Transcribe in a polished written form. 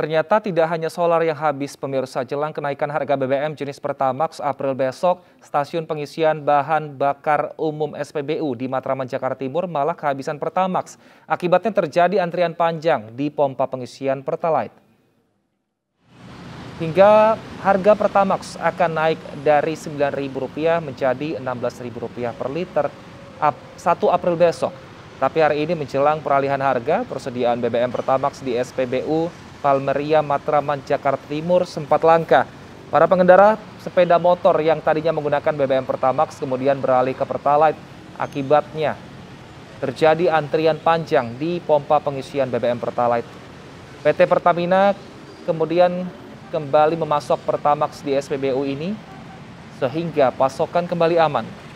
Ternyata tidak hanya solar yang habis, pemirsa. Jelang kenaikan harga BBM jenis Pertamax April besok, stasiun pengisian bahan bakar umum SPBU di Matraman, Jakarta Timur malah kehabisan Pertamax. Akibatnya terjadi antrian panjang di pompa pengisian Pertalite. Hingga harga Pertamax akan naik dari Rp9.000 menjadi Rp16.000 per liter 1 April besok. Tapi hari ini menjelang peralihan harga, persediaan BBM Pertamax di SPBU Palmeria, Matraman, Jakarta Timur sempat langka. Para pengendara sepeda motor yang tadinya menggunakan BBM Pertamax kemudian beralih ke Pertalite. Akibatnya terjadi antrian panjang di pompa pengisian BBM Pertalite. PT Pertamina kemudian kembali memasok Pertamax di SPBU ini sehingga pasokan kembali aman.